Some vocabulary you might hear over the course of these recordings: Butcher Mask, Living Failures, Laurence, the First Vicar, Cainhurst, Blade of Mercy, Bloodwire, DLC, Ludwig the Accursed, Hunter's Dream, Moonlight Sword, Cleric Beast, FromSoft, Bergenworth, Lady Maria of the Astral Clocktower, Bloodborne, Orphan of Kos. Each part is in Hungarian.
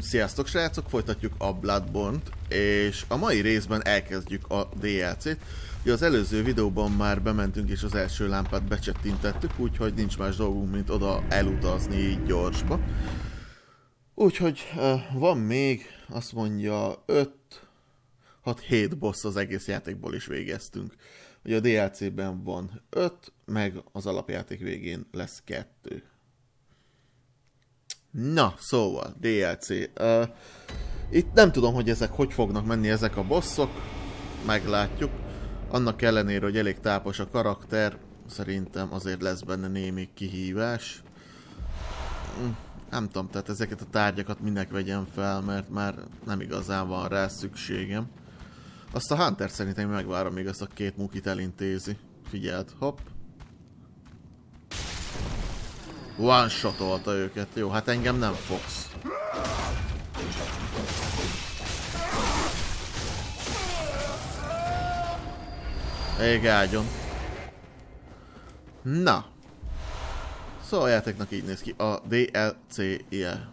Sziasztok srácok, folytatjuk a Bloodborne-t, és a mai részben elkezdjük a DLC-t. Ugye az előző videóban már bementünk és az első lámpát becsettintettük, úgyhogy nincs más dolgunk, mint oda elutazni így gyorsba. Úgyhogy van még, azt mondja, 5-6-7 boss az egész játékból is végeztünk. Ugye a DLC-ben van 5, meg az alapjáték végén lesz 2. Na, szóval, DLC. Itt nem tudom, hogy ezek hogy fognak menni, ezek a bosszok. Meglátjuk. Annak ellenére, hogy elég tápos a karakter, szerintem azért lesz benne némi kihívás. Nem tudom, tehát ezeket a tárgyakat minek vegyem fel, mert már nem igazán van rá szükségem. Azt a Hunter szerintem megvárom, még azt a két mukit elintézi. Figyeld, hopp. One-shotolta őket. Jó, hát engem nem fogsz. Ég ágyon. Na. Szóval a játéknak így néz ki a DLC-je.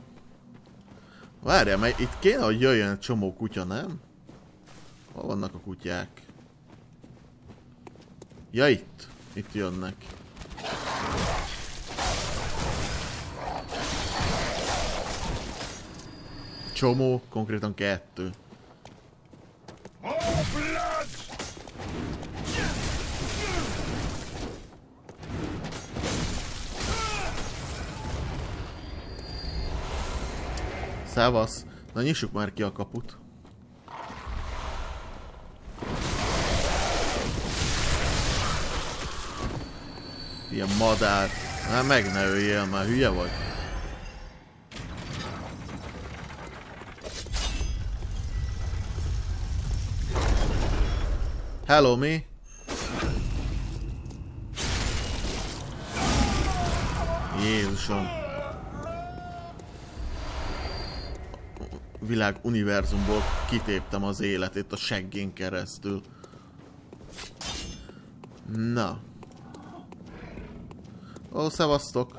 Várjál, mert itt kéne, hogy jöjjön egy csomó kutya, nem? Hol vannak a kutyák? Ja, itt. Itt jönnek. Csomó, konkrétan 2. Szevasz! Na nyissuk már ki a kaput. Ilyen madár. Na meg ne öljél, már hülye vagy. Hello, mi? Jézusom! A világ univerzumból kitéptem az életét a seggén keresztül. Na. Ó, szevasztok!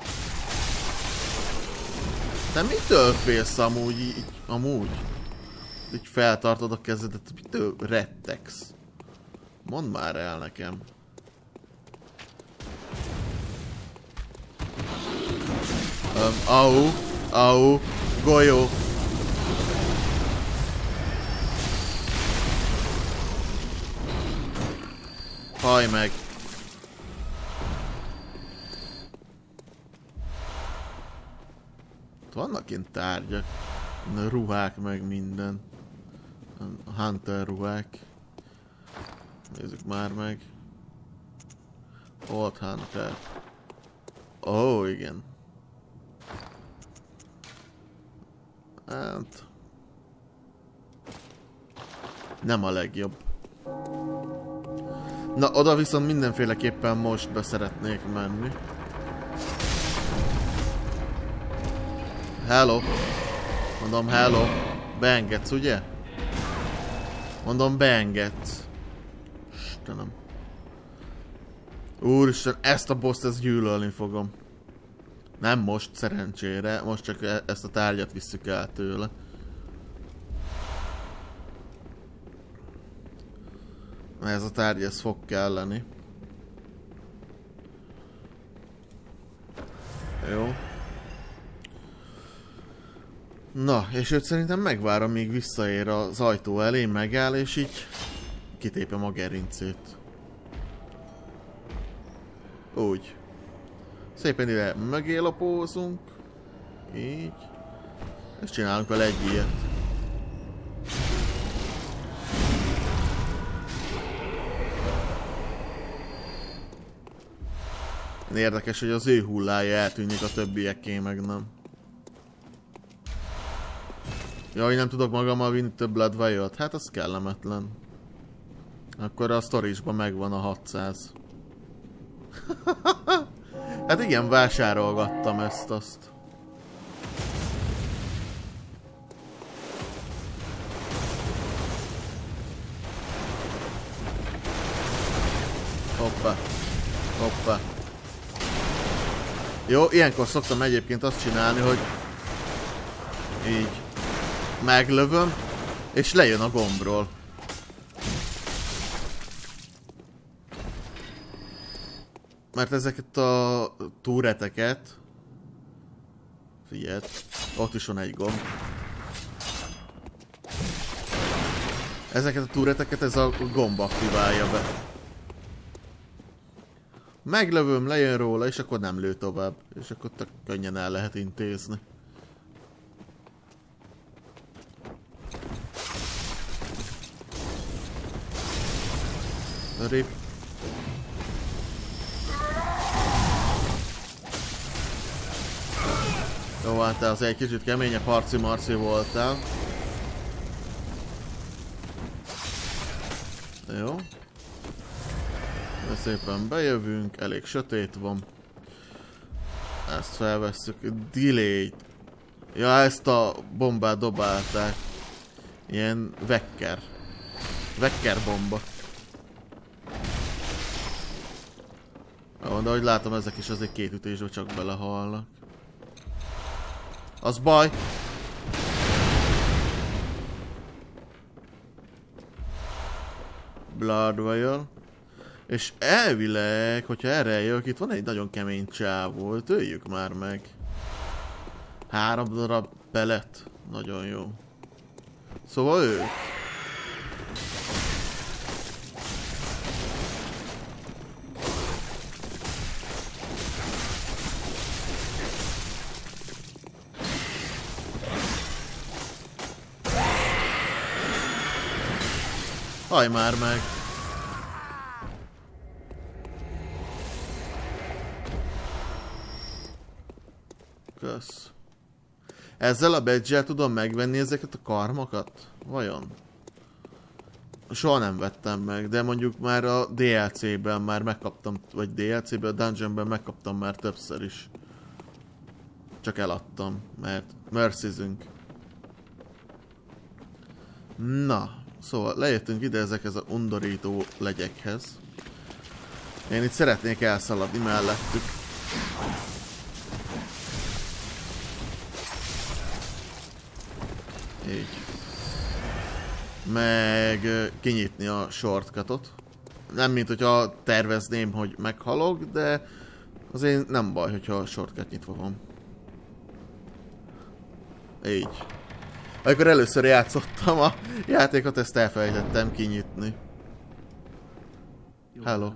Te mitől félsz amúgy így? Amúgy? Így feltartod a kezedet, mitől rettegsz? Mondd már el nekem. Au, au, golyó. Haj meg. Ott vannak ilyen tárgyak. Ruhák meg minden. Hunter ruhák. Nézzük már meg. Old Hunter. Ó, oh, igen. Hát... nem a legjobb. Na, oda viszont mindenféleképpen most beszeretnék menni. Hello. Mondom, hello. Beengedsz, ugye? Mondom, beengedsz. Istenem. Úristen, ezt a boszt, ezt gyűlölni fogom. Nem most, szerencsére. Most csak ezt a tárgyat visszük el tőle. Ez a tárgy, ez fog kelleni. Jó. Na, és őt szerintem megvárom, míg visszaér az ajtó elé, megáll, és így... kitépem a gerincét. Úgy. Szépen ide mögé lapózunk. Így. És csinálunk vele egy ilyet. Érdekes, hogy az ő hullája eltűnik, a többieké meg nem. Jaj, nem tudok magammal vinni több Bloodvialt. Hát az kellemetlen. Akkor a sztorisban megvan a 600. Hát igen, vásárolgattam ezt-azt. Hoppá. Hoppá. Jó, ilyenkor szoktam egyébként azt csinálni, hogy... így. meglövöm, és lejön a gombról. Mert ezeket a túreteket... Figyelj, ott is van egy gomb. Ezeket a túreteket ez a gomb aktiválja be. Meglövöm, lejön róla, és akkor nem lő tovább. És akkor tök könnyen el lehet intézni. Rip. Jó, hát az egy kicsit keményebb harci-marci voltál. Jó. De szépen bejövünk, elég sötét van. Ezt felvesszük. Delay-t. Ja, ezt a bombát dobálták. Ilyen vekker. Vekker bomba. De ahogy látom, ezek is azért két ütésbe csak belehalnak. Az baj! Bloodwire. És elvileg, hogyha erre jövök, itt van egy nagyon kemény csávó. Öljük már meg. 3 darab pellet. Nagyon jó. Szóval ő. Haj már meg! Kösz. Ezzel a badge-el tudom megvenni ezeket a karmakat? Vajon? Soha nem vettem meg, de mondjuk már a DLC-ben már megkaptam, vagy DLC-ben, a Dungeon-ben megkaptam már többször is. Csak eladtam, mert mercyzünk. Na. Szóval lejöttünk ide ezekhez az undorító legyekhez. Én itt szeretnék elszaladni mellettük. Így. Meg kinyitni a shortcutot. Nem mint hogyha tervezném, hogy meghalok, de azért nem baj, hogyha a shortcut nyitva van. Így. Amikor először játszottam a játékot, ezt elfelejtettem kinyitni. Hello.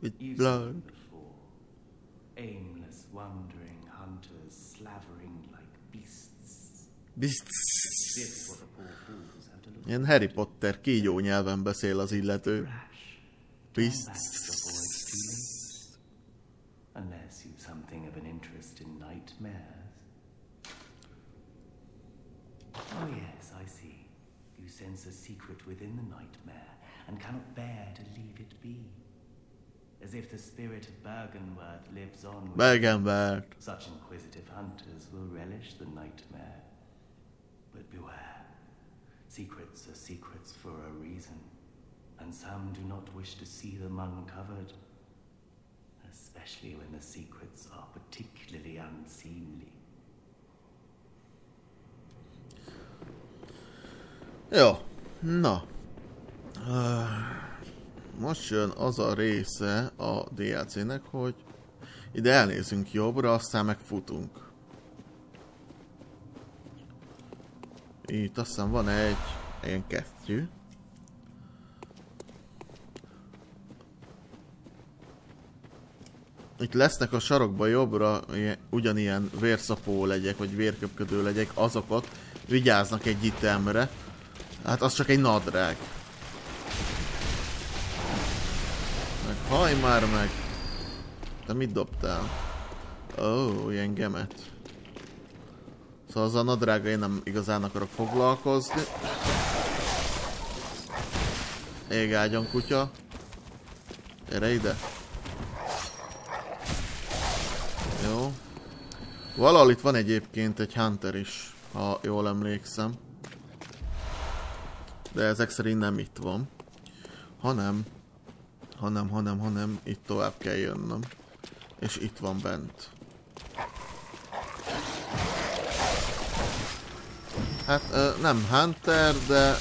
With blood. Aimless wandering hunters slavering like beasts. Beasts. Ilyen Harry Potter kígyó nyelven beszél az illető. Beasts. Unless you've something of an interest in nightmares. Oh yes, I see. You sense a secret within the nightmare and cannot bear to leave it be. As if the spirit of Bergenworth lives on with Bergenworth. Such inquisitive hunters will relish the nightmare. But beware. Secrets are secrets for a reason. And some do not wish to see them uncovered. Especially when the secrets are particularly unseemly. Jó, na. Most jön az a része a DLC-nek, hogy ide elnézünk jobbra, aztán megfutunk. Itt aztán van egy ilyen kesztyű. Itt lesznek a sarokba jobbra ugyanilyen vérszapó legyek, vagy vérköpködő legyek, azokat vigyáznak egy itemre. Hát az csak egy nadrág. Haj már meg! Te mit dobtál? Ó, ilyen gemet. Szóval az a nadrága én nem igazán akarok foglalkozni. Égágyon kutya. Gyere ide. Jó. Valahol itt van egyébként egy Hunter is, ha jól emlékszem. De ezek szerint nem itt van. Hanem itt tovább kell jönnöm. És itt van bent. Hát nem Hunter, de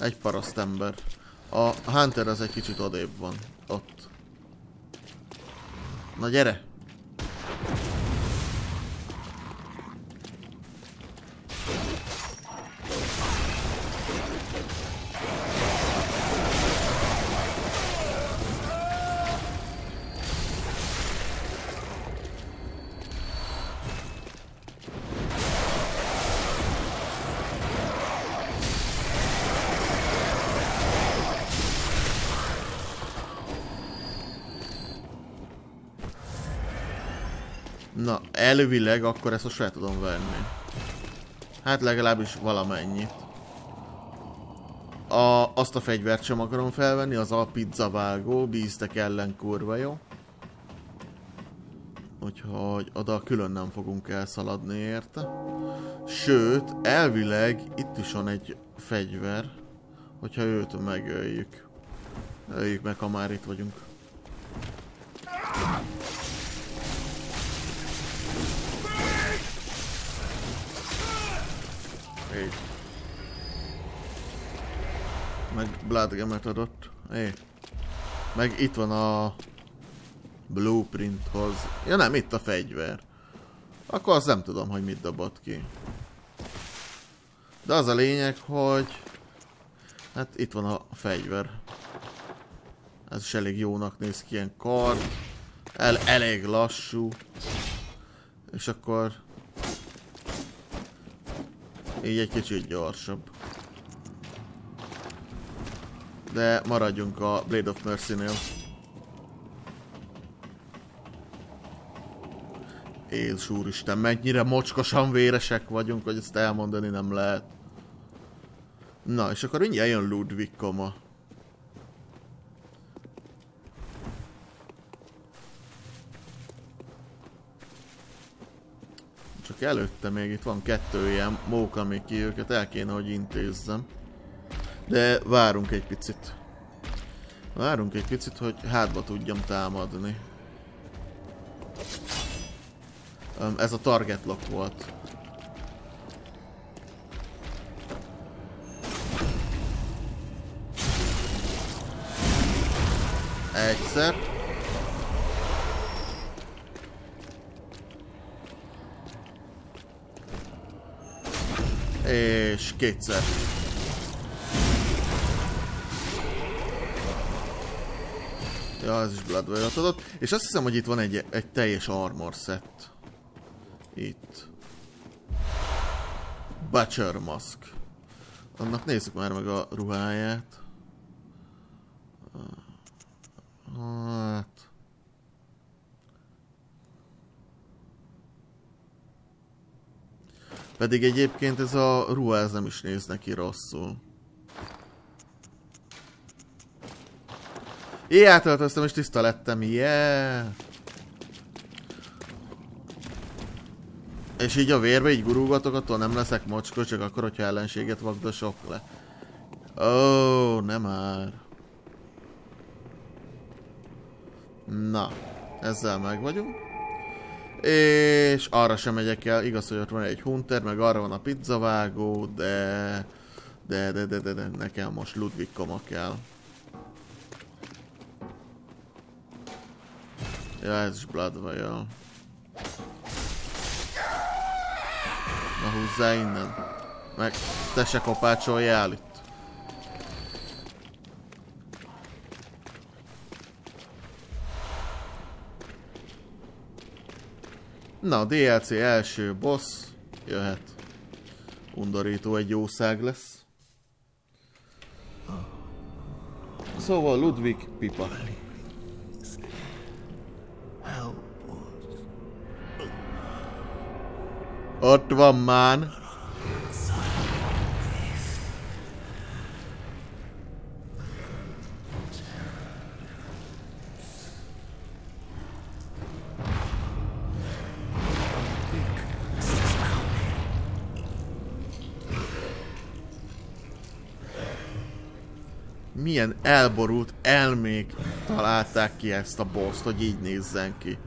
egy paraszt ember. A Hunter az egy kicsit odébb van. Ott. Na gyere! Na, elvileg akkor ezt most fel tudom venni. Hát legalábbis valamennyit. Azt a fegyvert sem akarom felvenni, az a pizzavágó, bíztek ellen kurva jó. Úgyhogy oda külön nem fogunk elszaladni érte. Sőt, elvileg itt is van egy fegyver, hogyha őt megöljük. Öljük meg, ha már itt vagyunk. Hey. Meg Bloodgemet adott. Hey. Meg itt van a Blueprinthoz. Ja nem, itt a fegyver. Akkor azt nem tudom, hogy mit dobott ki. De az a lényeg, hogy hát itt van a fegyver. Ez is elég jónak néz ki, ilyen kard. Elég lassú. És akkor így egy kicsit gyorsabb. De maradjunk a Blade of Mercy-nél. Édes úristen, mennyire mocskosan véresek vagyunk, hogy ezt elmondani nem lehet. Na, és akkor mindjárt jön Ludwig koma. Csak előtte még itt van kettő ilyen móka, még ki őket el kéne, hogy intézzem. De várunk egy picit. Várunk egy picit, hogy hátba tudjam támadni. Ez a target lock volt. Egyszer. És kétszer. Ja, ez is Bloodwave-ot adott. És azt hiszem, hogy itt van egy teljes armor set. Itt. Butcher Mask. Annak nézzük már meg a ruháját. Hát. Pedig egyébként ez a ruha, ez nem is néz neki rosszul. Így átöltöztem és tiszta lettem, yeah! És így a vérbe így gurulgatok, attól nem leszek mocskos, csak akkor, hogyha ellenséget vagdosok le. Ó, nem már. Na, ezzel meg vagyunk. És arra sem megyek el, igaz, hogy ott van egy Hunter, meg arra van a pizzavágó, de nekem most Ludwig koma kell. Ja, ez is Bloodwave. Na húzzá innen. Meg te se kopácsoljál itt. Na, a DLC első boss jöhet. Undorító egy jószág lesz. Szóval Ludwig pipa. Ott van már. milyen elborult elmék találták ki ezt a boszt, hogy így nézzen ki.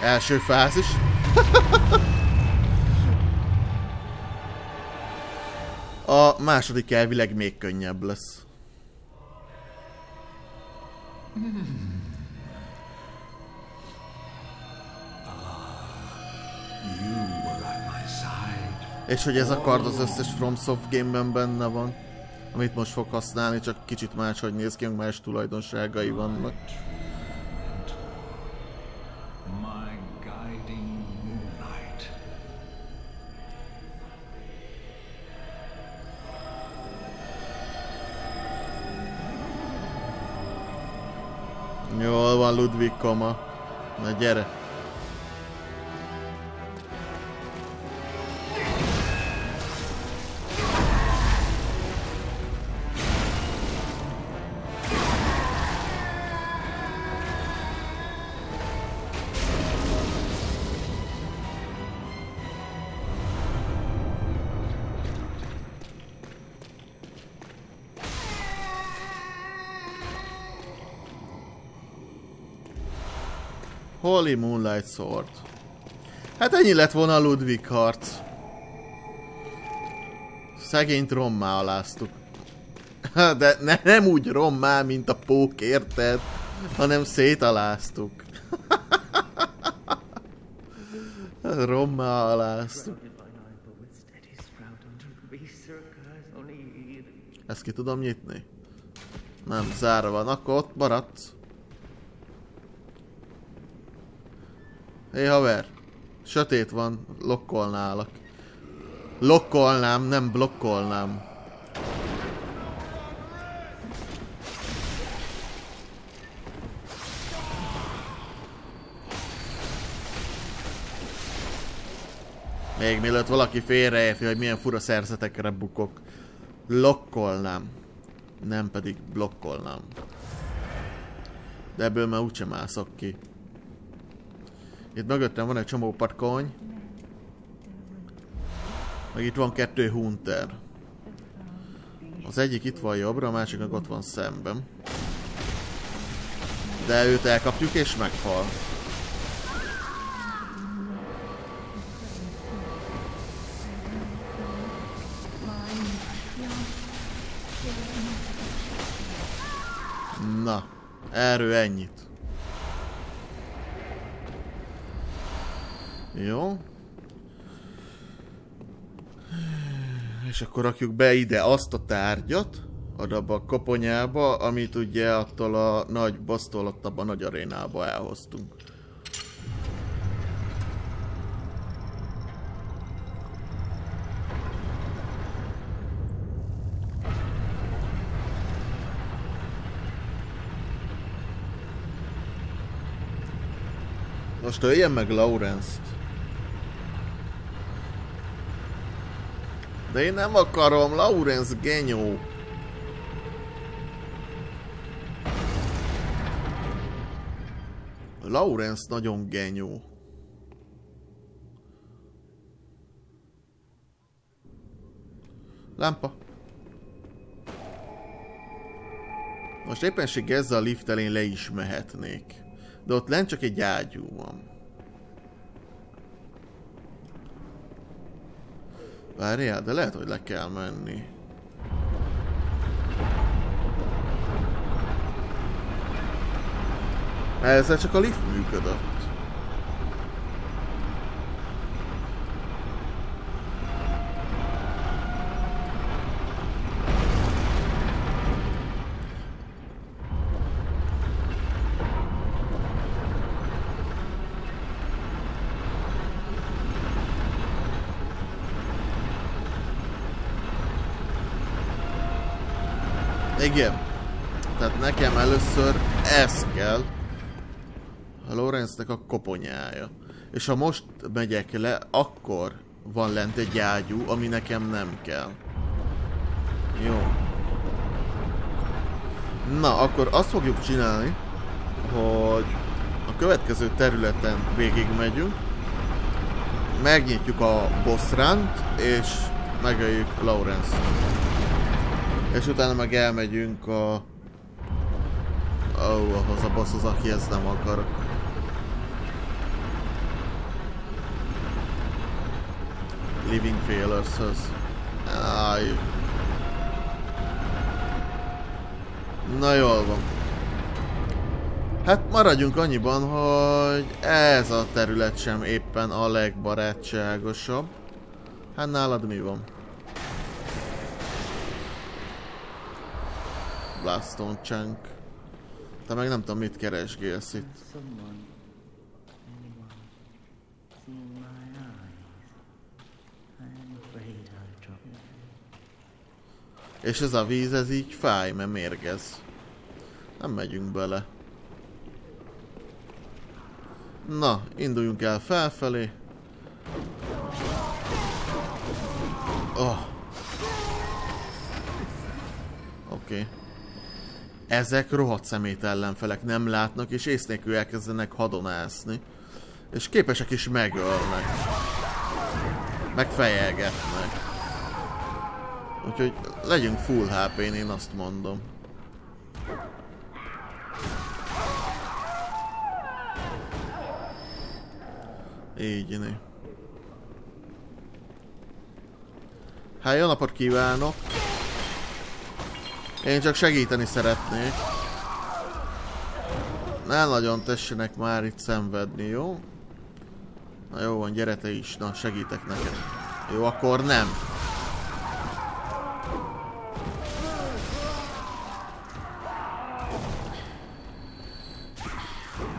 Első fázis. A második elvileg még könnyebb lesz. És hogy ez a kard az összes FromSoft game-ben benne van, amit most fog használni, csak kicsit máshogy néz ki, más tulajdonságai vannak. Jól van, Ludwig koma. Na gyere! Holy Moonlight Sword. Hát ennyi lett volna a Ludwig harc. Szegényt rommá aláztuk. De nem úgy rommá, mint a pók, érted? Hanem szétaláztuk. Rommá aláztuk. Ezt ki tudom nyitni? Nem, zárva van. Akkor ott maradsz. Hé, haver! Sötét van, lokkolnálak. Lokkolnám, nem blokkolnám. Még mielőtt valaki félreérti, hogy milyen fura szerzetekre bukok. Lokkolnám. Nem pedig blokkolnám. De ebből már úgysem állszok ki. Itt mögöttem van egy csomó patkony. Meg itt van 2 hunter. Az egyik itt van jobbra, a másiknak ott van szemben. De őt elkapjuk és meghal. Na, erről ennyit. Jó. És akkor rakjuk be ide azt a tárgyat, abba a koponyába, amit ugye attól a nagy bossztól ott abban a nagy arénába elhoztunk. Most öljen meg Laurence-t. De én nem akarom, Laurence genyó. Laurence nagyon genyó. Lámpa. Most éppenség ezzel a lift elén le is mehetnék. De ott lent csak egy ágyú van. Várjál, de lehet, hogy le kell menni. Ezzel csak a lift működött. Igen. Tehát nekem először ez kell. A Laurence-nek a koponyája. És ha most megyek le, akkor van lent egy ágyú, ami nekem nem kell. Jó. Na, akkor azt fogjuk csinálni, hogy a következő területen végigmegyünk, megnyitjuk a boss runt, és megöljük Laurence-t. És utána meg elmegyünk a... ahhoz a bosshoz, akihez nem akarok. Living Failures-höz. Na jól van. Hát maradjunk annyiban, hogy ez a terület sem éppen a legbarátságosabb. Hát nálad mi van? Blaston Chunk. Te meg nem tudom, mit keresgélsz itt. És ez a víz, ez így fáj, mert mérgez. Nem megyünk bele. Na, induljunk el felfelé. Oh. Oké. Ezek rohadt szemét ellenfelek, nem látnak, és ész nélkül elkezdenek hadonászni. És képesek is megölnek. Megfejelgetnek. Úgyhogy legyünk full HP-n, én azt mondom. Így, né. Hát jó napot kívánok! Én csak segíteni szeretnék. Ne nagyon tessenek már itt szenvedni, jó? Na jó van, gyere te is, na segítek neked. Jó, akkor nem.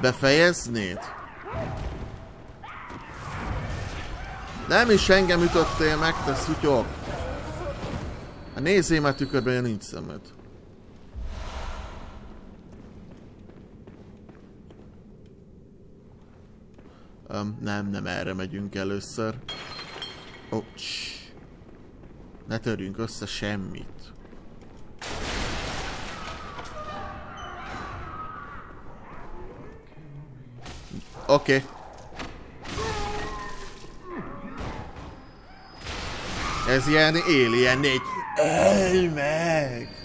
Befejeznéd? Nem is engem ütöttél meg, te szutyok! Hát nézzél már tükörben, ja nincs szemed. Nem erre megyünk először. Oh, ne törjünk össze semmit. Oké. Ez ilyen Alien 4. Ölj meg!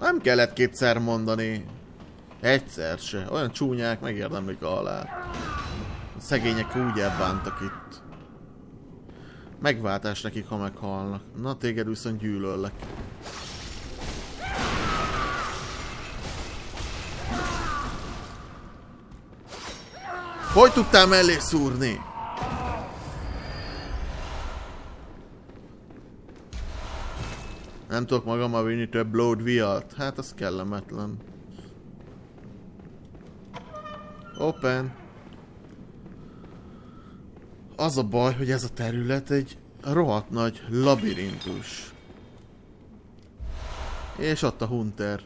Nem kellett kétszer mondani. Egyszer se. Olyan csúnyák, megérdemlik a halált. A szegények úgy elbántak itt. Megváltás nekik, ha meghalnak. Na, téged viszont gyűlöllek. Hogy tudtál mellé szúrni? Nem tudok magammal vinni több lódvialt. Hát, az kellemetlen. Open. Az a baj, hogy ez a terület egy rohadt nagy labirintus. És ott a Hunter.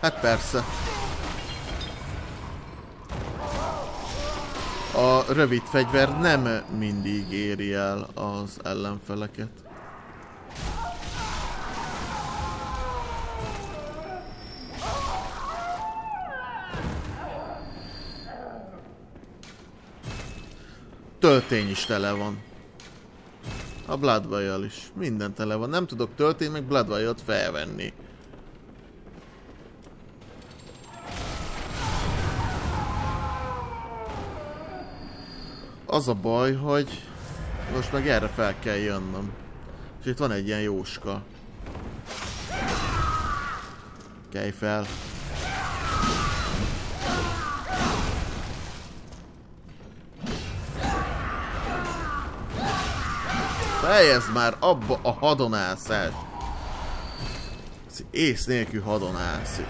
Hát persze. A rövid fegyver nem mindig éri el az ellenfeleket. Töltény is tele van. A Blood Vial is. Minden tele van. Nem tudok töltényt, meg Blood Vial-t felvenni. Az a baj, hogy most meg erre fel kell jönnöm. És itt van egy ilyen jóska. Kelj fel. Fejezd már abba a hadonászást! harci. Ész nélkül hadon átszik.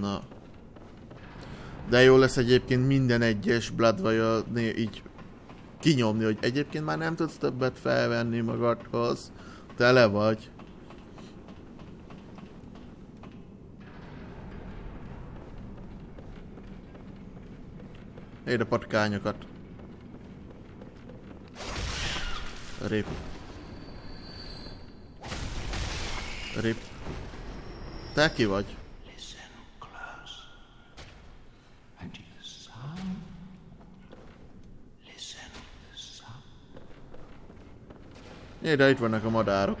Na. De jó lesz egyébként minden egyes Bloodvile-nél így kinyomni, hogy egyébként már nem tudsz többet felvenni magadhoz. Tele vagy. Érde patkányokat. Rip. Rip. Te ki vagy? Érde, itt vannak a madárok.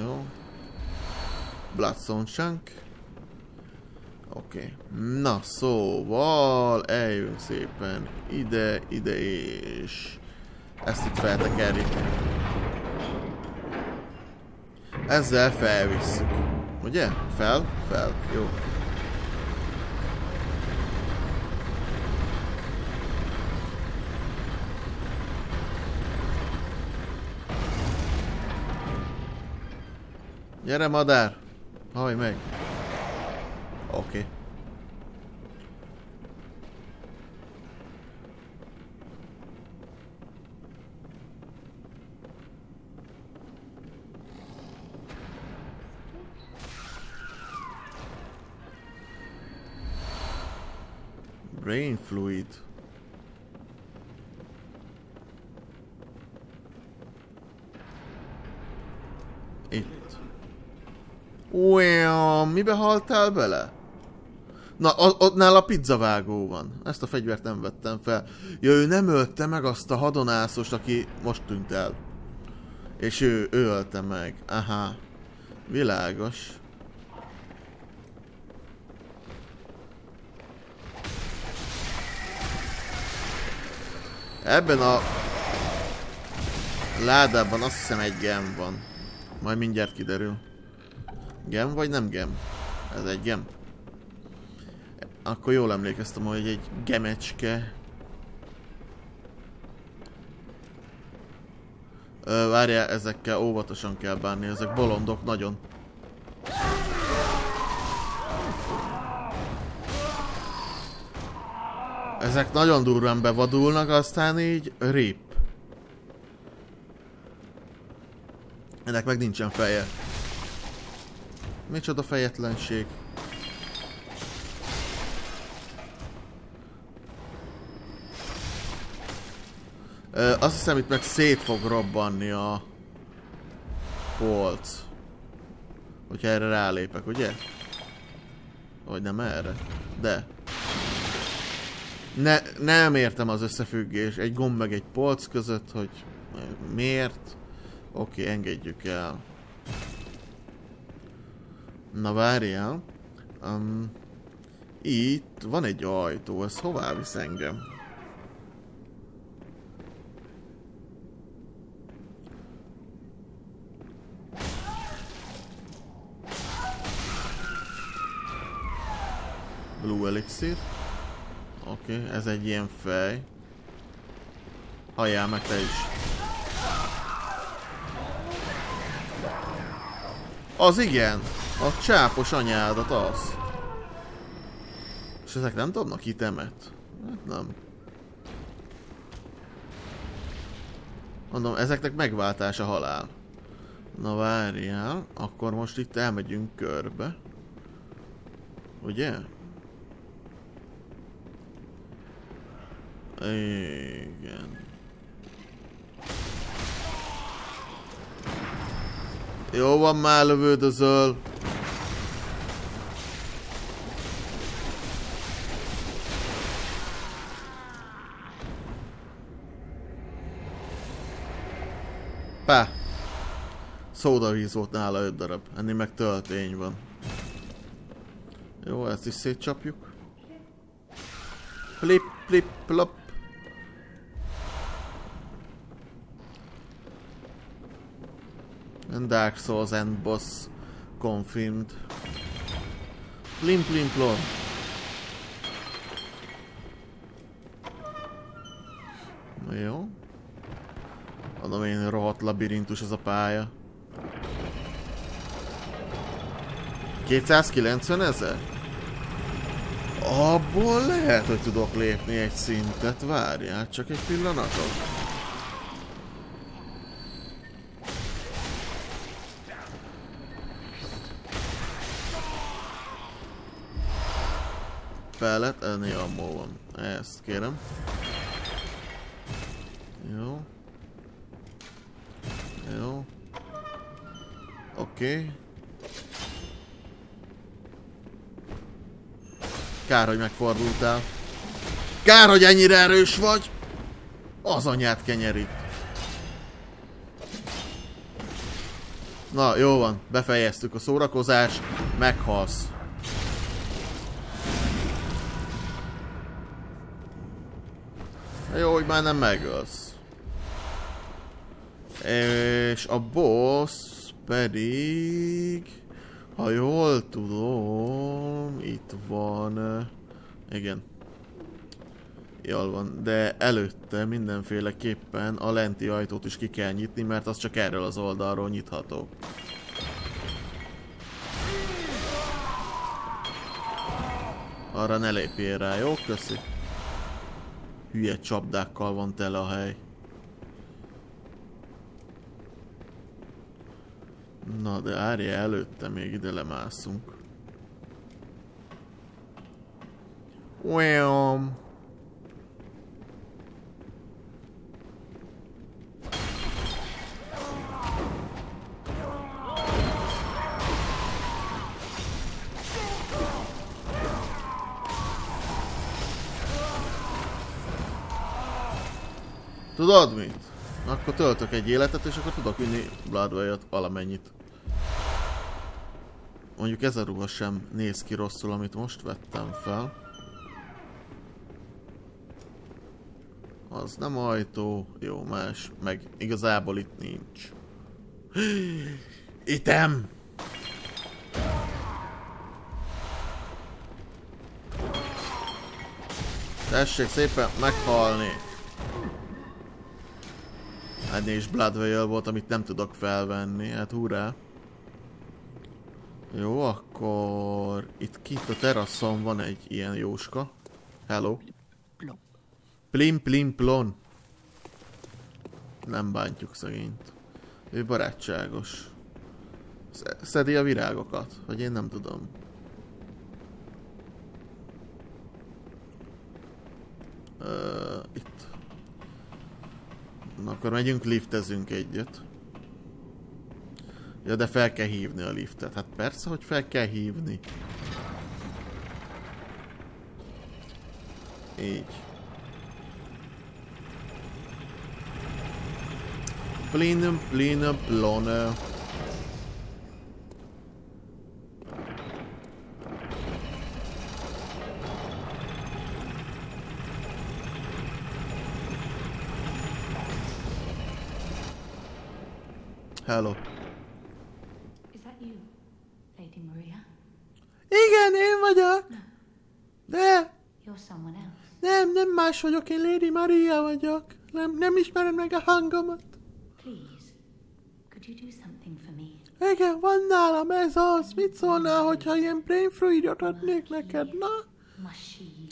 Jó. Bloodstone Shank. Oké, okay. Na szóval eljön szépen ide, ide és ezt itt feltekerjük. Ezzel felvisszük. Ugye? Fel? Fel. Jó. Gyere madár! Hajj meg! Oké. Okay. Brain fluid. Itt. Olyan, mibe haltál bele? Na, ott nála pizzavágó van. Ezt a fegyvert nem vettem fel. Ja, ő nem ölte meg azt a hadonászost, aki most tűnt el. És ő ölte meg. Aha. Világos. Ebben a ládában azt hiszem egy gem van. Majd mindjárt kiderül. Gem vagy nem gem? Ez egy gem. Akkor jól emlékeztem, hogy egy gemecske. Várjál, ezekkel óvatosan kell bánni, ezek bolondok nagyon. Ezek nagyon durván bevadulnak, aztán így rip. Ennek meg nincsen feje. Micsoda fejetlenség. Azt hiszem, itt meg szét fog robbanni a polc. Hogyha erre rálépek, ugye? Vagy nem erre? De. Nem értem az összefüggés egy gomb meg egy polc között, hogy miért. Oké, engedjük el. Na várjál. Itt van egy ajtó, ez hová visz engem? Blue elixir. Oké, okay, ez egy ilyen fej. Halljál meg te is. Az igen! A csápos anyádat az. És ezek nem dobnak hitemet? Hát nem. Mondom, ezeknek megváltás a halál. Na várjál, akkor most itt elmegyünk körbe. Ugye? Igen. Jó van már, lövődözöl. Pá. Szódavíz volt nála 5 darab. Ennél meg töltény van. Jó, ezt is szétcsapjuk. Plip, plip, plop. And Dark Souls and Boss confirmed. Plim plim plom. Jó. Mondom én, rohadt labirintus ez a pálya. 290 000? Abból lehet, hogy tudok lépni egy szintet. Várjál csak egy pillanatot. Pellet, ennél abból van. Ezt kérem. Jó. Jó. Oké. Kár, hogy megfordultál. Kár, hogy ennyire erős vagy! Az anyát kenyerít. Na, jó van. Befejeztük a szórakozást. Meghalsz. Jó, hogy már nem megölsz. És a boss pedig... ha jól tudom... itt van... igen. Jól van, de előtte mindenféleképpen a lenti ajtót is ki kell nyitni, mert az csak erről az oldalról nyitható. Arra ne lépjél rá, jó? Köszi. Hülye csapdákkal van tele a hely. Na de árja előtte még ide lemászunk. Uéom. Tudod mit? Akkor töltök egy életet, és akkor tudok vinni Bloodway-ot valamennyit. Mondjuk ez a ruha sem néz ki rosszul, amit most vettem fel. Az nem ajtó. Jó, más. Meg igazából itt nincs. Item! Tessék szépen meghalni! Hát nézd, Blood Veil volt, amit nem tudok felvenni, hát hurrá. Jó, akkor... itt kint a teraszon van egy ilyen jóska. Hello. Plim plim plon. Nem bántjuk szegényt. Ő barátságos. Szedi a virágokat, vagy én nem tudom. Itt. Na, akkor megyünk, liftezünk egyet. Ja, de fel kell hívni a liftet. Hát persze, hogy fel kell hívni. Így. Plinum, plinum, plone. Hello. Is that you, Lady Maria? Igen, én vagyok. De. You're someone else. Nem más vagyok, én Lady Maria vagyok. Nem ismerem meg a hangomat. Please, could you do something for me? Igen, van nálam ez az. Mit szólnál, hogyha ilyen brain fluidot adnék neked, na?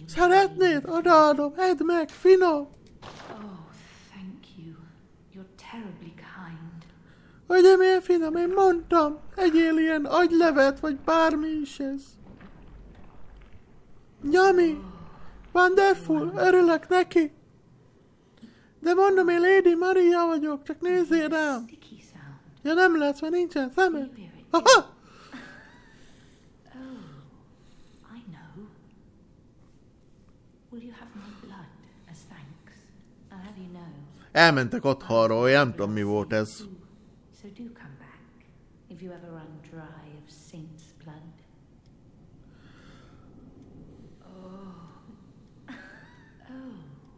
Szeretnéd? Odaadom, edd meg, finom. Oh, thank you. You're terribly kind. Ugye milyen finom, én mondtam, egyél ilyen agylevet, vagy bármi is ez. Nyami, wonderful, örülök neki. De mondom, én Lady Maria vagyok, csak nézzél rám. Ja nem lesz, mert nincsen szemed. Aha! Elmentek otthonról, nem tudom mi volt ez. Do come back if you ever run dry of saint's blood. Oh,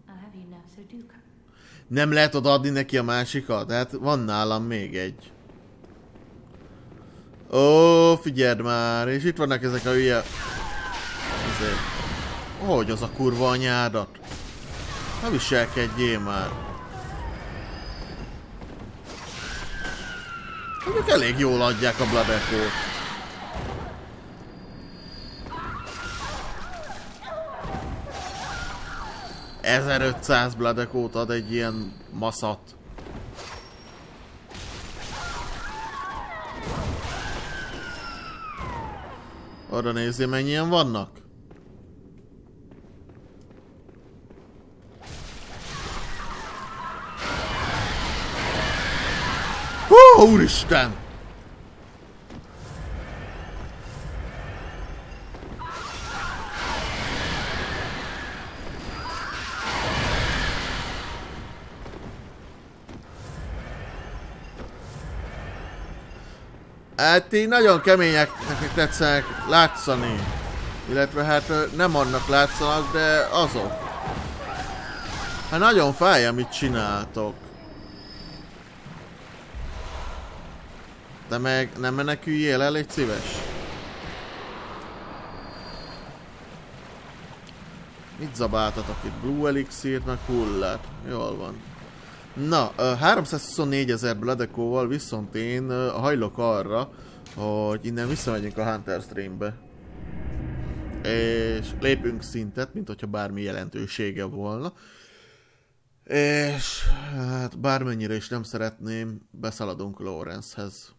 I'll have you now. So do come. Nem lehet odaadni neki a másikat? Hát van nálam még egy. Ó, figyeld már! És itt vannak ezek a hülye... ezért. Hogy az a kurva anyádat? Ne viselkedjél már! Ezek elég jól adják a Blood Echo-t. $1500 Blood Echo-t ad egy ilyen maszat. Arra nézzél, mennyien vannak? Hú, úristen! Hát így nagyon keményeknek tetszenek látszani. Illetve hát nem annak látszanak, de azok. Hát nagyon fáj, amit csináltok. De meg nem meneküljél el, légy szíves. Mit zabáltatok itt? Blue Elixir, meg hullát. Jól van. Na, 324 000 Blood Echo-val viszont én hajlok arra, hogy innen visszamegyünk a Hunter's Dreambe. És lépünk szintet, mint hogyha bármi jelentősége volna. És hát bármennyire is nem szeretném, beszaladunk Laurencehez.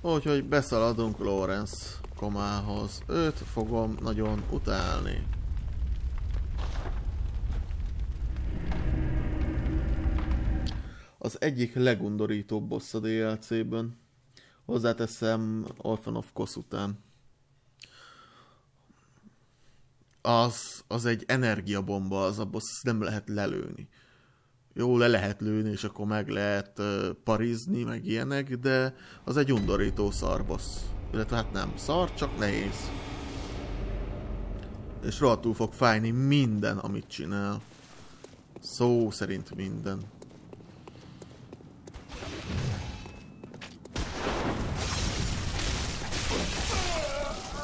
Úgyhogy beszaladunk Laurence komához. Őt fogom nagyon utálni. Az egyik legundorítóbb boss a DLC-ben. Hozzáteszem Orphan of Kos után. Az egy energiabomba, az a boss, nem lehet lelőni. Jó, le lehet lőni, és akkor meg lehet parizni, meg ilyenek, de az egy undorító szarbosz. Illetve hát nem szar, csak nehéz. És rohadtul fog fájni minden, amit csinál. Szó szerint minden.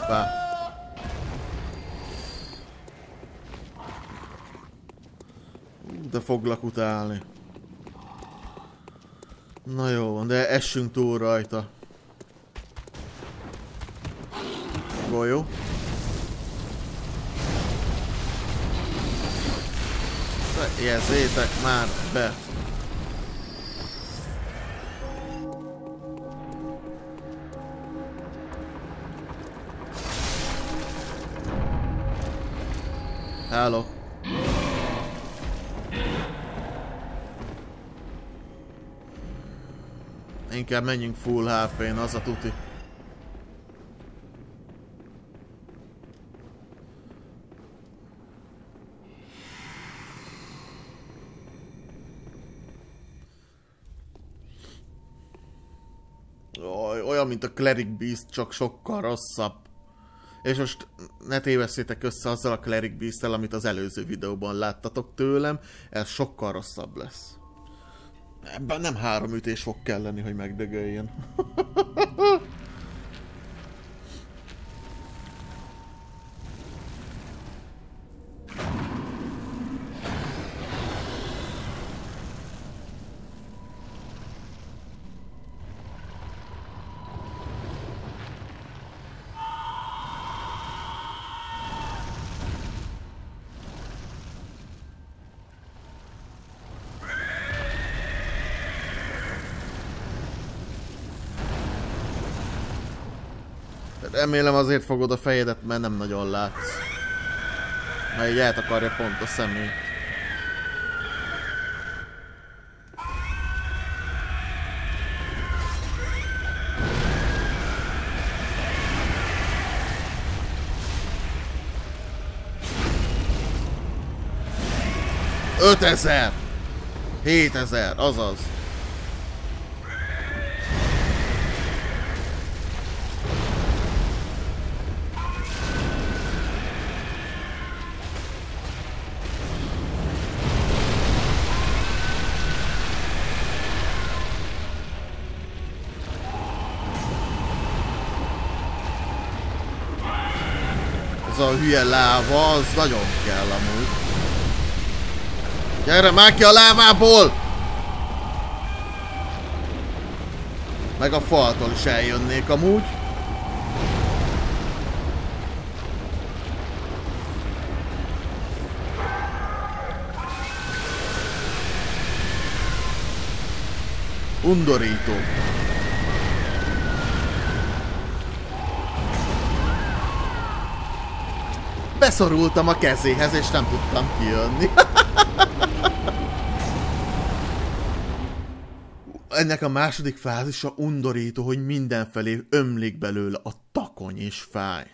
Bá. De foglak utálni. Na jó van, de essünk túl rajta. Golyó. Fejezzétek már be. Hello. Inkább menjünk full HP-n, az a tuti. Olyan, mint a Cleric Beast, csak sokkal rosszabb. És most ne tévesszétek össze azzal a Cleric Beast-tel, amit az előző videóban láttatok tőlem. Ez sokkal rosszabb lesz. Ebben nem 3 ütés fog kelleni, hogy megdögöljön. Remélem azért fogod a fejedet, mert nem nagyon látsz. Mert így eltakarja pont a szemét. $5000! 7000, azaz! az a hülye láva, az nagyon kell amúgy. Gyere már ki a lávából! Meg a faltól is eljönnék amúgy. Undorító. Beszorultam a kezéhez, és nem tudtam kijönni. Ennek a második fázisa undorító, hogy mindenfelé ömlik belőle a takony és fáj.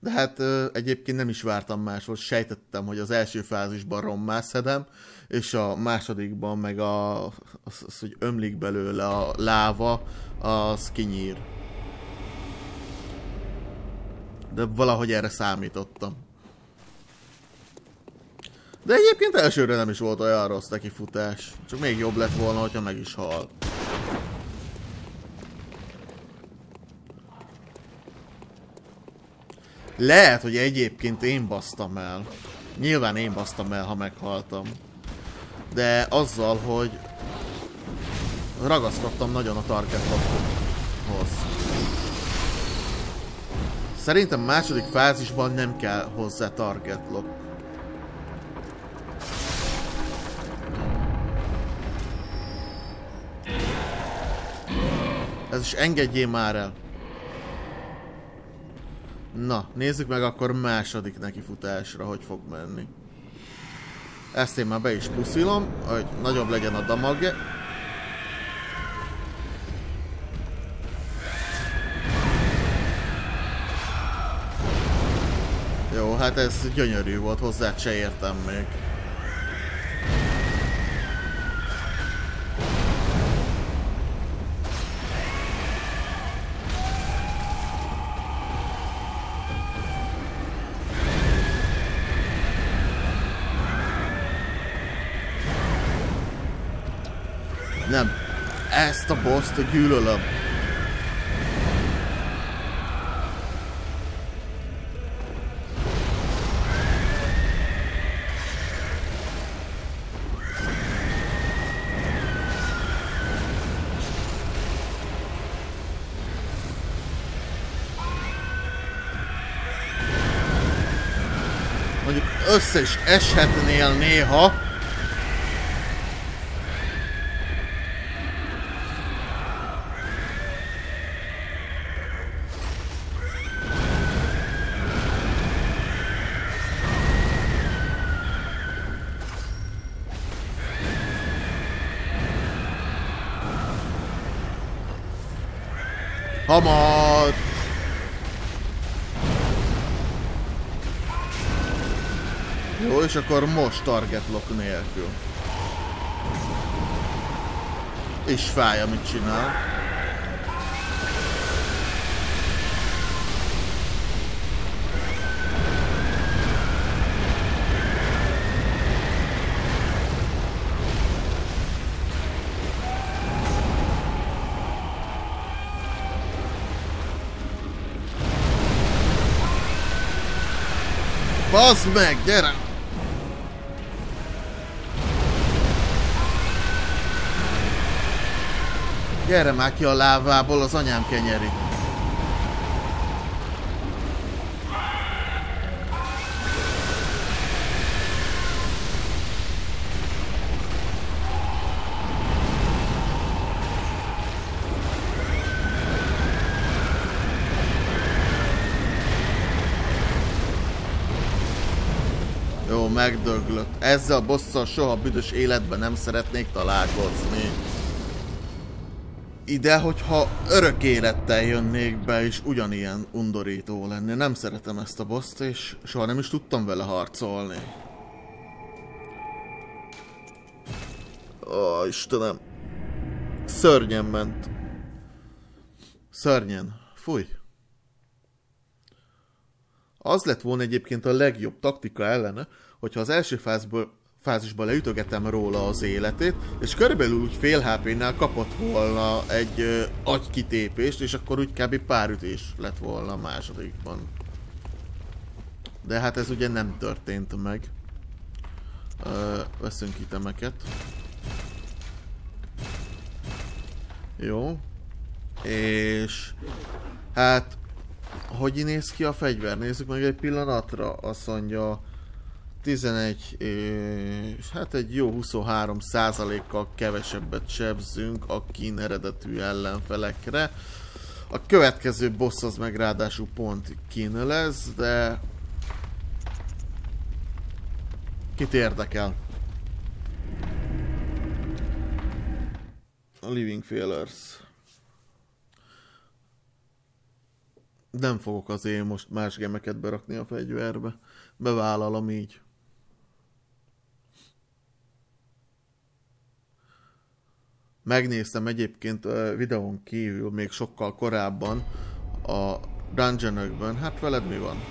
De hát egyébként nem is vártam máshol, sejtettem, hogy az első fázisban rommá szedem, és a másodikban meg az, hogy ömlik belőle a láva, az kinyír. De valahogy erre számítottam. De egyébként elsőre nem is volt olyan rossz nekifutás. Csak még jobb lett volna, hogyha meg is hal. Lehet, hogy egyébként én basztam el. Nyilván én basztam el, ha meghaltam. De azzal, hogy ragaszkodtam nagyon a targethoz. Szerintem második fázisban nem kell hozzá targetlock. Ez is engedjél már el. Na, nézzük meg akkor második nekifutásra, hogy fog menni. Ezt én már be is puszilom, hogy nagyobb legyen a damage. Jó, hát ez gyönyörű volt, hozzá se értem még. Nem, ezt a bosszt gyűlölöm. Mondjuk össze is eshetnél néha. Hamar! Jó, és akkor most targetlock nélkül. És fáj, amit csinál. Baszd meg, gyere! Gyere már ki a lávából, az anyám kenyeri. Megdöglött. Ezzel a bosszal soha büdös életben nem szeretnék találkozni. Ide, hogyha örök élettel jönnék be, és ugyanilyen undorító lenni. Nem szeretem ezt a boszt, és soha nem is tudtam vele harcolni. Ó, Istenem. Szörnyen ment. Szörnyen. Fúj. Az lett volna egyébként a legjobb taktika ellene, hogyha az első fázisban leütögetem róla az életét, és körülbelül úgy fél HP-nál kapott volna egy agykitépést, és akkor úgy kb. Pár ütés lett volna a másodikban. De hát ez ugye nem történt meg. Veszünk itemeket. Jó. És... hát... hogy néz ki a fegyver? Nézzük meg egy pillanatra. Azt mondja... 11... és hát egy jó 23%-kal kevesebbet sebzünk a kín eredetű ellenfelekre. A következő boss az meg ráadásul pont kín lesz, de... kit érdekel? A Living Failures. Nem fogok az én most más gemeket berakni a fegyverbe. Bevállalom így. Megnéztem egyébként videón kívül még sokkal korábban a dungeonökben. Hát veled mi van?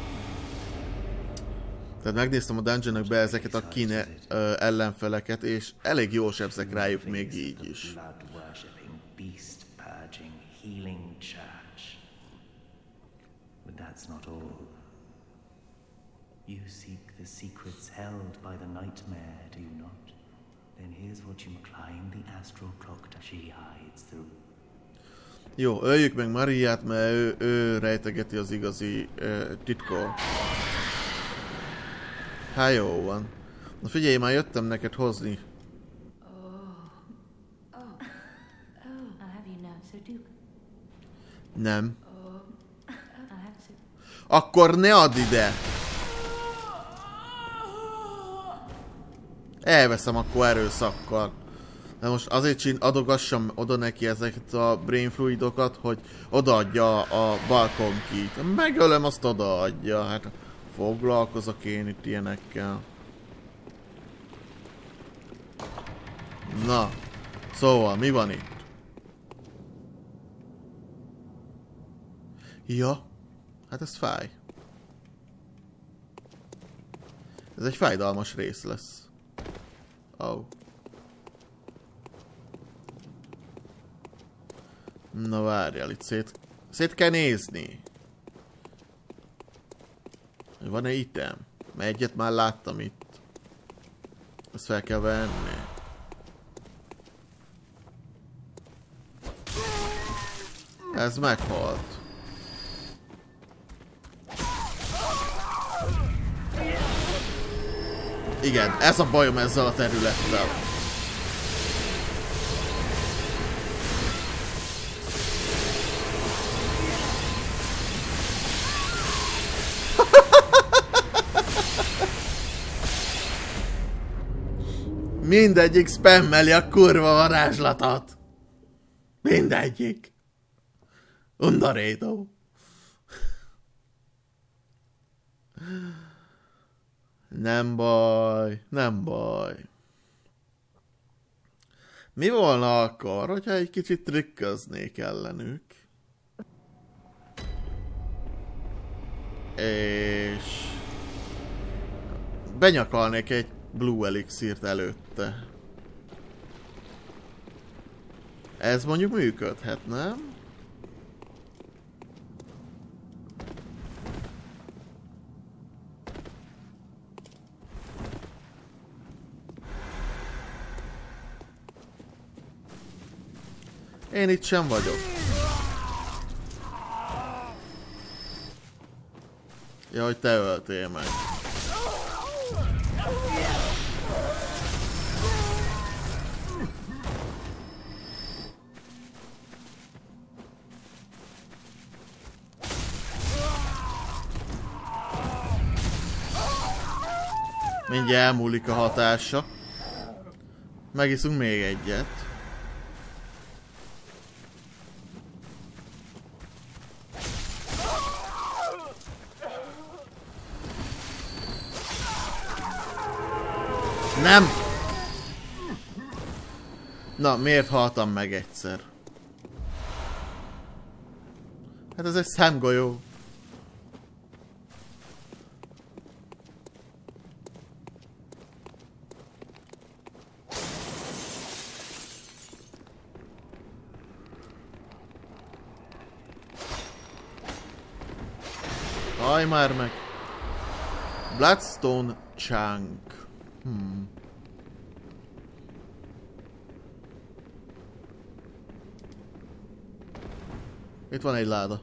Tehát megnéztem a dungeonökbe ezeket a kine ellenfeleket, és elég jól sebzek rájuk még így is. Jó, öljük meg Mariát, mert ő rejtegeti az igazi titkot. Há, jó van. Na figyelj, már jöttem neked hozni. Nem. Akkor ne add ide! Elveszem akkor erőszakkal. De most azért adogassam oda neki ezeket a brain fluidokat, hogy odaadja a balkon kit. Megölöm, azt odaadja. Hát... foglalkozok én itt ilyenekkel. Na, szóval mi van itt? Ja, hát ez fáj. Ez egy fájdalmas rész lesz. Oh. Na várjál, itt szét kell nézni. Van-e item? Mert egyet már láttam itt. Ezt fel kell venni. Ez meghalt. Igen, ez a bajom ezzel a területtel. Mindegyik spammeli a kurva varázslatot. Mindegyik. Undorédó. Nem baj, nem baj. Mi volna akkor, hogyha egy kicsit trükköznék ellenük? És... benyakalnék egy Blue Elixírt előtte. Ez mondjuk működhet, nem? Én itt sem vagyok. Jaj, te öltél meg. Mindjárt elmúlik a hatása. Megiszunk még egyet. Nem! Na, miért haltam meg egyszer? Hát ez egy szemgolyó. Haj már meg! Bloodstone Chunk. Itt van egy láda.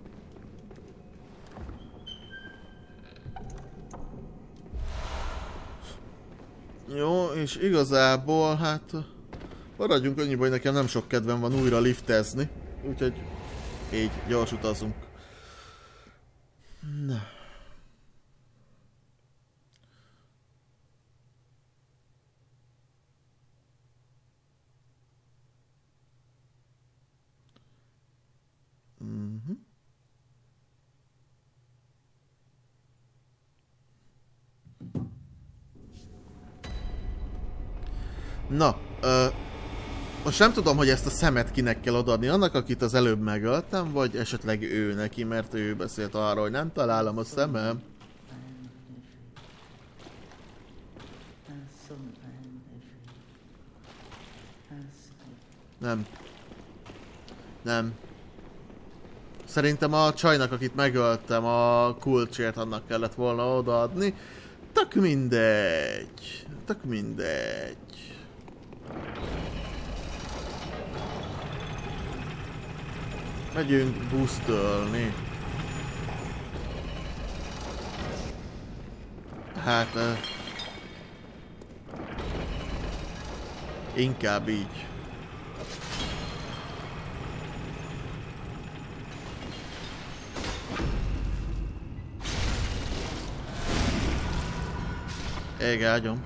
Jó, és igazából hát maradjunk annyiba, hogy nekem nem sok kedvem van újra liftezni. Úgyhogy így gyors utazunk. Na. Na, most nem tudom, hogy ezt a szemet kinek kell odaadni, annak, akit az előbb megöltem, vagy esetleg ő neki, mert ő beszélt arról, hogy nem találom a szemem. Nem. Nem. Szerintem a csajnak, akit megöltem, a kulcsért annak kellett volna odaadni. Tök mindegy. Tök mindegy. Megyünk busztölni. Hát... inkább így. Ég ágyom.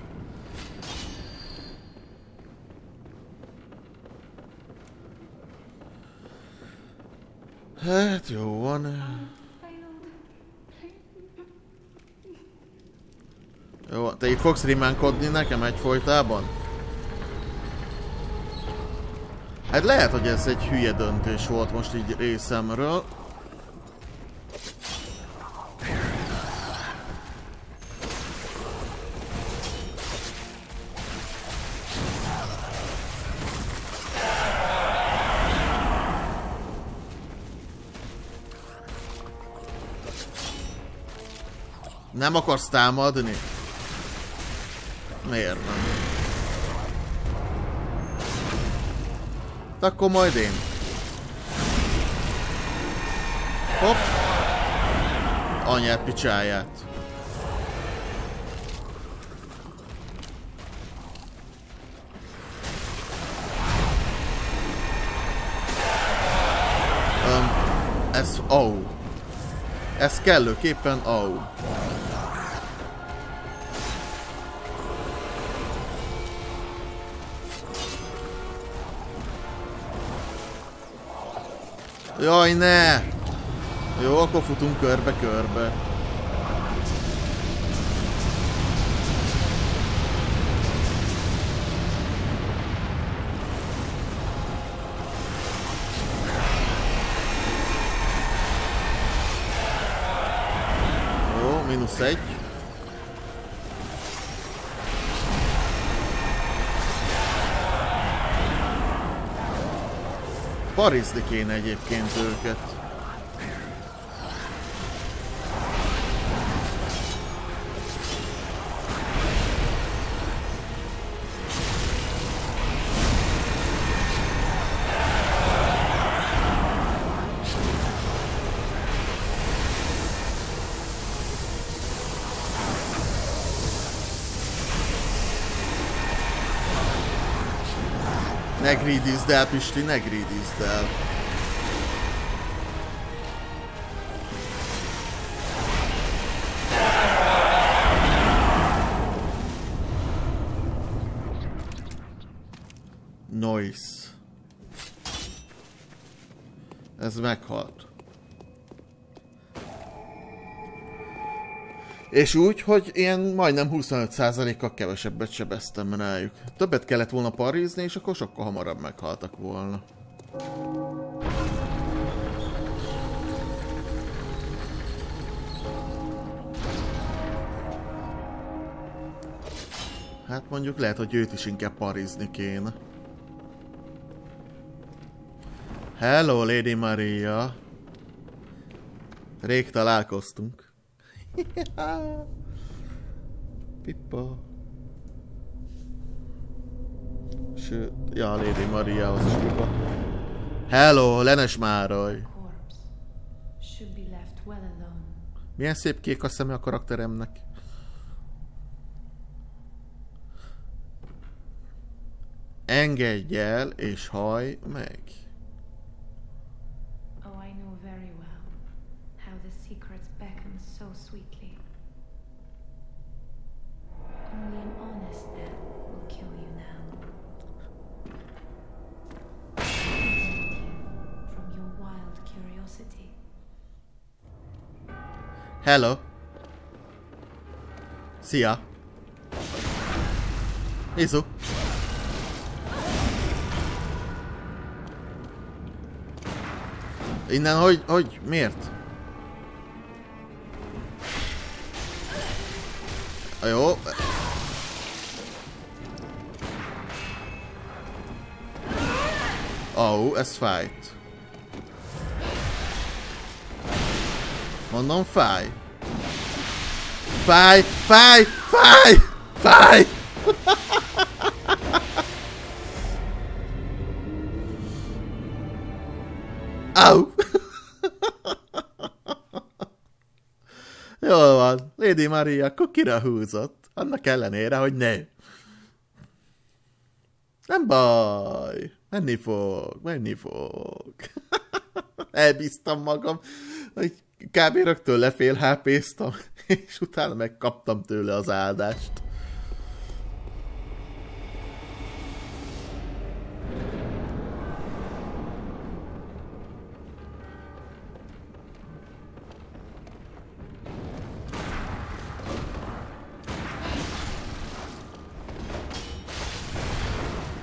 Hát jó van. Jó, te itt fogsz rimánkodni nekem egyfolytában? Hát lehet, hogy ez egy hülye döntés volt most így részemről. Nem akarsz támadni? Miért nem? Akkor majd én. Hopp! Anyát picsáját. Ez au. Ez kellőképpen au. Jaj, ne! Jó, akkor futunk körbe-körbe. Jó, -1. Parizni kéne egyébként őket. Ne grídízd el, Pisti, ne grídízd el. Noise. Ez meghalt. És úgy, hogy én majdnem 25%-kal kevesebbet sebeztem rájuk. Többet kellett volna parizni, és akkor sokkal hamarabb meghaltak volna. Hát mondjuk lehet, hogy őt is inkább parizni kéne. Hello, Lady Maria! Rég találkoztunk. Pippa. Sőt, ja, Lady Maria az is Pippa. Hello, Lenes Mároly. Milyen szép kék a szeme a karakteremnek. Engedj el és hajj meg. Hello. Szia. Izu. Innen hogy miért? Jó. Ó, ez fájt. Mondom, fáj. Fáj, fáj, fáj, fáj! Au! Jól van, Lady Maria akkor kira húzott, annak ellenére, hogy nem. Nem baj, menni fog, menni fog. Elbíztam magam, hogy kb. Rögtön lefél HP-ztam, és utána megkaptam tőle az áldást.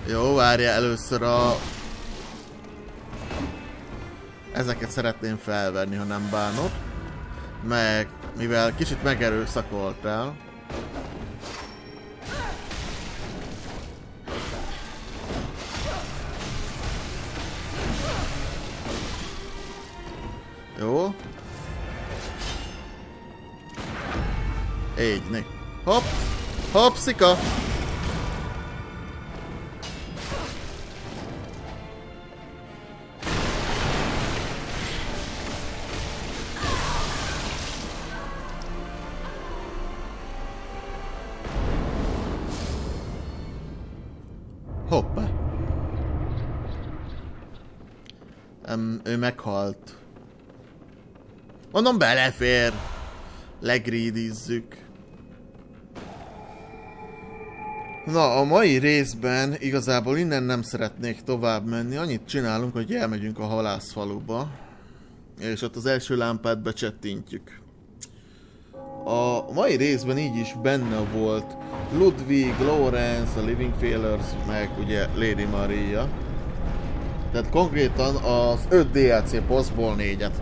Jó, várja, először a... Ezeket szeretném felvenni, ha nem bánok. Meg, mivel kicsit megerőszakoltál. Jó. Így, né. Hopp! Hopp, szika! Ő meghalt. Mondom, belefér. Legrédizzük. Na, a mai részben igazából innen nem szeretnék tovább menni. Annyit csinálunk, hogy elmegyünk a halászfaluba. És ott az első lámpát becsettintjük. A mai részben így is benne volt Ludwig, Laurence, a Living Failures, meg ugye Lady Maria. Tehát konkrétan az 5 DLC bossból 4-et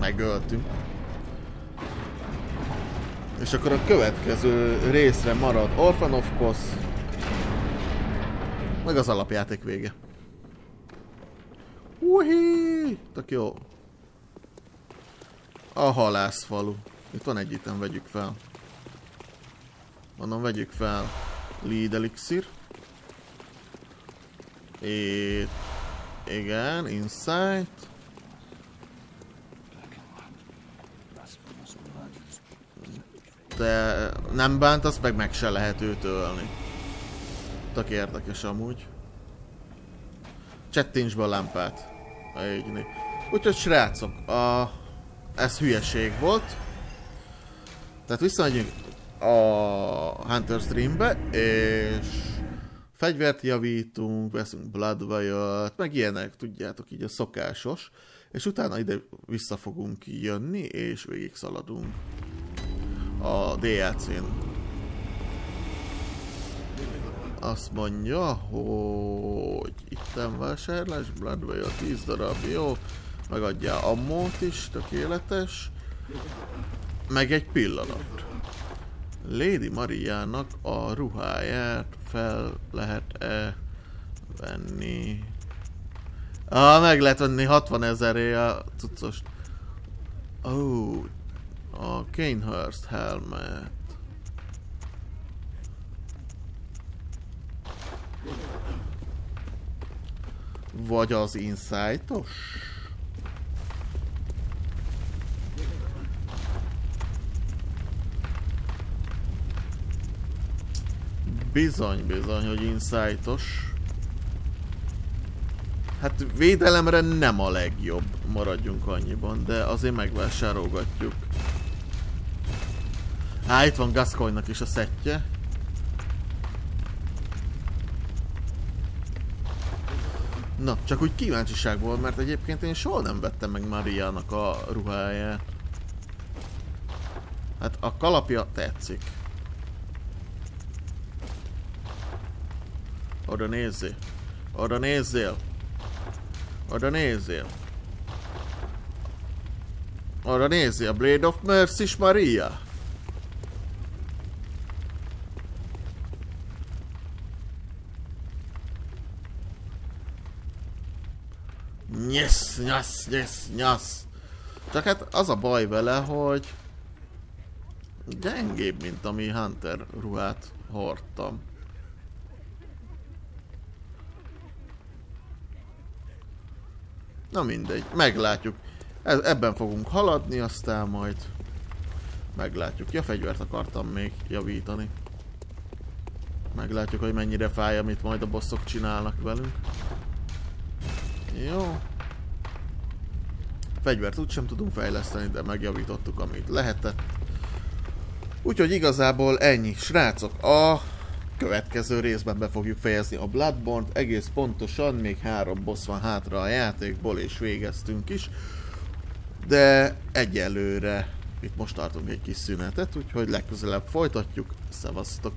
megöltünk. És akkor a következő részre marad Orphan of Kos, meg az alapjáték vége. Uhi, tök jó. A halászfalu. Itt van egy item, vegyük fel. Mondom, vegyük fel Lead Elixir. És... igen, Insight. De nem bánt, azt meg se lehet őt ölni. Tök érdekes amúgy. Csettints be a lámpát. Úgyhogy srácok, ez hülyeség volt. Tehát visszamegyünk a Hunter's Dreambe, és... fegyvert javítunk, veszünk Bloodwire-t, meg ilyenek, tudjátok, így a szokásos. És utána ide vissza fogunk jönni, és végig szaladunk a DLC-n. Azt mondja, hogy itten vásárlás, Bloodwire 10 darab, jó. Megadja ammót is, tökéletes. Meg egy pillanat. Lady Mariának a ruháját fel lehet-e venni? Meg lehet venni 60 000-ért a cuccost. Ó, a Cainhurst helmet. Vagy az insightos? Bizony, bizony, hogy insightos. Hát védelemre nem a legjobb, maradjunk annyiban, de azért megvásárolgatjuk. Á, itt van Gascoigne-nak is a szettje. Na, csak úgy kíváncsiságból, mert egyébként én soha nem vettem meg Mariának a ruháját. Hát a kalapja tetszik. Oda nézzél! Oda nézzél! Oda nézzél! Oda nézzél! A Blade of Mercy is Maria! Yes, yes, yes, yes! Csak hát az a baj vele, hogy gyengébb, mint ami Hunter ruhát hordtam. Na mindegy, meglátjuk. Ebben fogunk haladni, aztán majd meglátjuk. Ja, fegyvert akartam még javítani. Meglátjuk, hogy mennyire fáj, amit majd a bosszok csinálnak velünk. Jó. Fegyvert úgysem tudunk fejleszteni, de megjavítottuk, amit lehetett. Úgyhogy igazából ennyi, srácok. A következő részben be fogjuk fejezni a Bloodborne-t, egész pontosan még 3 boss van hátra a játékból, és végeztünk is. De egyelőre itt most tartunk egy kis szünetet, úgyhogy legközelebb folytatjuk. Szevasztok!